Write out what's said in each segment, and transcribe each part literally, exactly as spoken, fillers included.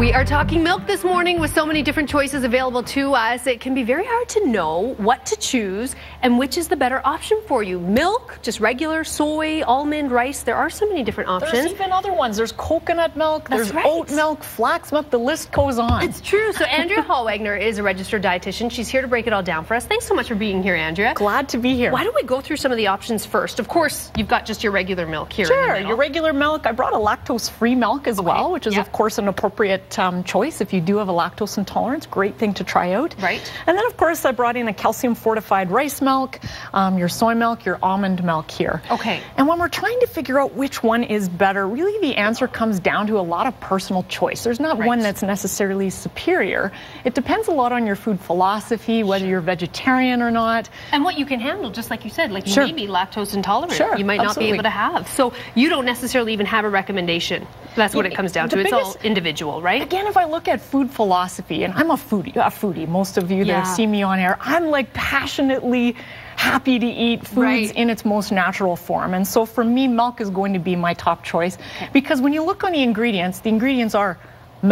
We are talking milk this morning. With so many different choices available to us, it can be very hard to know what to choose and which is the better option for you. Milk, just regular, soy, almond, rice, there are so many different options. There's even other ones. There's coconut milk, That's there's right. oat milk, flax milk, the list goes on. It's true. So Andrea Holwegner is a registered dietitian. She's here to break it all down for us. Thanks so much for being here, Andrea. Glad to be here. Why don't we go through some of the options first? Of course, you've got just your regular milk here. Sure, your regular milk. I brought a lactose-free milk as okay. well, which is yep. of course an appropriate Um, choice if you do have a lactose intolerance. Great thing to try out. Right. And then of course I brought in a calcium fortified rice milk, um, your soy milk, your almond milk here. Okay. And when we're trying to figure out which one is better, really the answer comes down to a lot of personal choice. There's not right. one that's necessarily superior. It depends a lot on your food philosophy, whether sure. you're vegetarian or not. And what you can handle, just like you said, like you sure. may be lactose intolerant. Sure. You might Absolutely. Not be able to have. So you don't necessarily even have a recommendation. That's what it comes down the to. Biggest, it's all individual, right? Again, if I look at food philosophy, and I'm a foodie, a foodie. Most of you yeah. that have seen me on air, I'm like passionately happy to eat foods right. in its most natural form. And so for me, milk is going to be my top choice because when you look on the ingredients, the ingredients are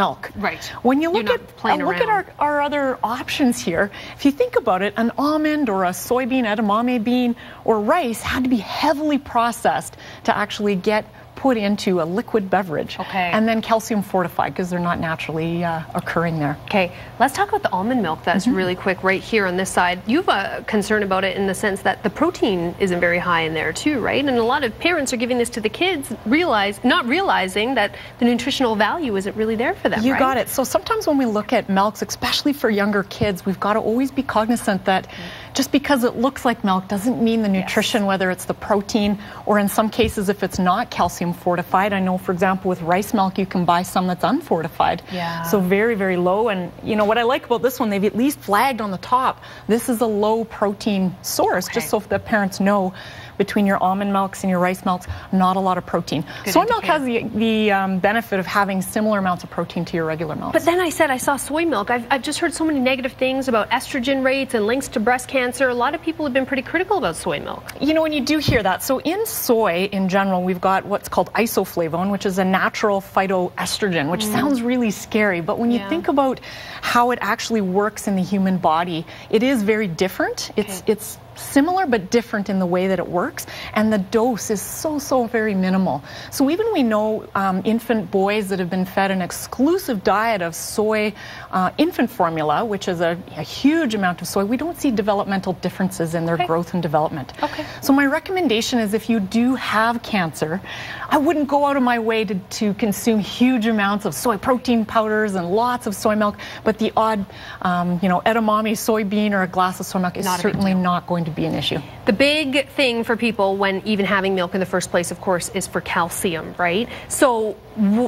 milk. Right. When you look at uh, look at our, our other options here, if you think about it, an almond or a soybean, edamame bean, or rice had to be heavily processed to actually get put into a liquid beverage okay. and then calcium fortified because they're not naturally uh, occurring there. Okay, let's talk about the almond milk. That's mm-hmm. really quick right here on this side. You have a concern about it in the sense that the protein isn't very high in there too, right? And a lot of parents are giving this to the kids, realize not realizing that the nutritional value isn't really there for them. You right? got it. So sometimes when we look at milks, especially for younger kids, we've got to always be cognizant that mm-hmm. just because it looks like milk doesn't mean the nutrition, yes. whether it's the protein or in some cases if it's not calcium fortified. I know, for example, with rice milk, you can buy some that's unfortified. Yeah. So very, very low. And you know what I like about this one, they've at least flagged on the top, this is a low protein source, okay. just so the parents know between your almond milks and your rice milks, not a lot of protein. Good soy milk has the, the um, benefit of having similar amounts of protein to your regular milk. But then I said I saw soy milk. I've, I've just heard so many negative things about estrogen rates and links to breast cancer. A lot of people have been pretty critical about soy milk. You know, when you do hear that, so in soy in general, we've got what's called isoflavone, which is a natural phytoestrogen, which mm. sounds really scary. But when you yeah. think about how it actually works in the human body, it is very different. Okay. It's it's. similar but different in the way that it works, and the dose is so so very minimal. So even we know um, infant boys that have been fed an exclusive diet of soy uh, infant formula, which is a, a huge amount of soy, we don't see developmental differences in their okay. growth and development. Okay. So my recommendation is if you do have cancer, I wouldn't go out of my way to, to consume huge amounts of soy protein powders and lots of soy milk, but the odd um, you know, edamame soybean or a glass of soy milk is not certainly not going to be an issue. The big thing for people when even having milk in the first place, of course, is for calcium, right? So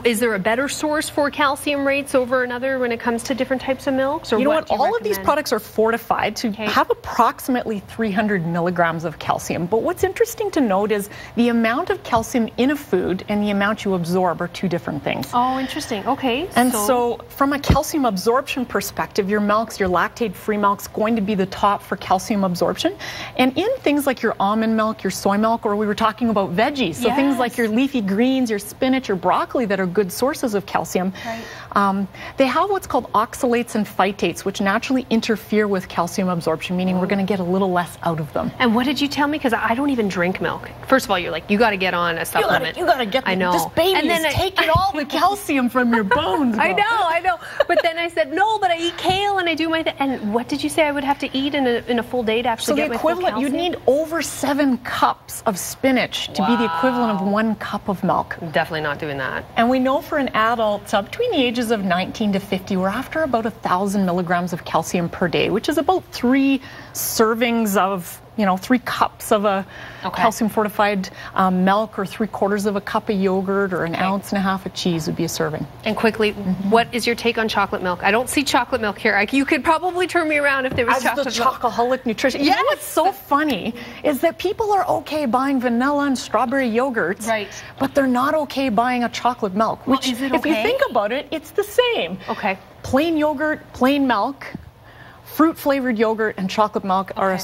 is there a better source for calcium rates over another when it comes to different types of milks? Or you know what? what? You all recommend? Of these products are fortified to okay. have approximately three hundred milligrams of calcium. But what's interesting to note is the amount of calcium in a food and the amount you absorb are two different things. Oh, interesting. Okay. And so, so from a calcium absorption perspective, your milks, your lactate-free milk's going to be the top for calcium absorption. And in things like your almond milk, your soy milk, or we were talking about veggies, so yes. things like your leafy greens, your spinach, your broccoli, that are good sources of calcium, right. um, they have what's called oxalates and phytates, which naturally interfere with calcium absorption, meaning oh. we're going to get a little less out of them. And what did you tell me? Because I don't even drink milk. First of all, you're like, you got to get on a supplement. You got to get. I know. This baby and then is I, taking I, all the calcium from your bones. Though. I know, I know. But then I said, no, but I eat kale and I do my thing. And what did you say I would have to eat in a, in a full day to actually so get my full calcium? So the equivalent, you'd need over seven cups of spinach to wow. be the equivalent of one cup of milk. I'm definitely not doing that. And we know for an adult uh, between the ages of nineteen to fifty, we're after about a thousand milligrams of calcium per day, which is about three servings of, you know, three cups of a okay. calcium fortified um, milk, or three quarters of a cup of yogurt, or an okay. ounce and a half of cheese would be a serving. And quickly, mm-hmm. what is your take on chocolate milk? I don't see chocolate milk here. I, you could probably turn me around if there was As chocolate the milk. Chocoholic nutrition. Yes. You know what's so funny is that people are okay buying vanilla and strawberry yogurts, right. but they're not okay buying a chocolate milk, which well, is it okay? if you think about it, it's the same. Okay. Plain yogurt, plain milk. Fruit-flavored yogurt and chocolate milk okay. are,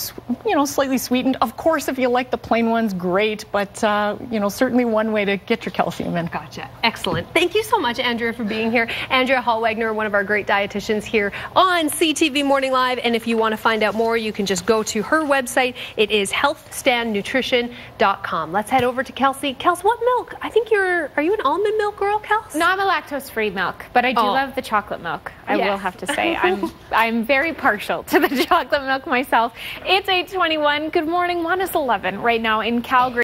you know, slightly sweetened. Of course, if you like the plain ones, great. But, uh, you know, certainly one way to get your calcium in. Gotcha. Excellent. Thank you so much, Andrea, for being here. Andrea Holwegner, one of our great dietitians here on C T V Morning Live. And if you want to find out more, you can just go to her website. It is health stand nutrition dot com. Let's head over to Kelsey. Kelsey, what milk? I think you're, are you an almond milk girl, Kelsey? No, I'm a lactose-free milk, but I do oh. love the chocolate milk. I yes. will have to say. I'm, I'm very partial to the chocolate milk myself. It's eight twenty-one. Good morning. Juan is eleven right now in Calgary.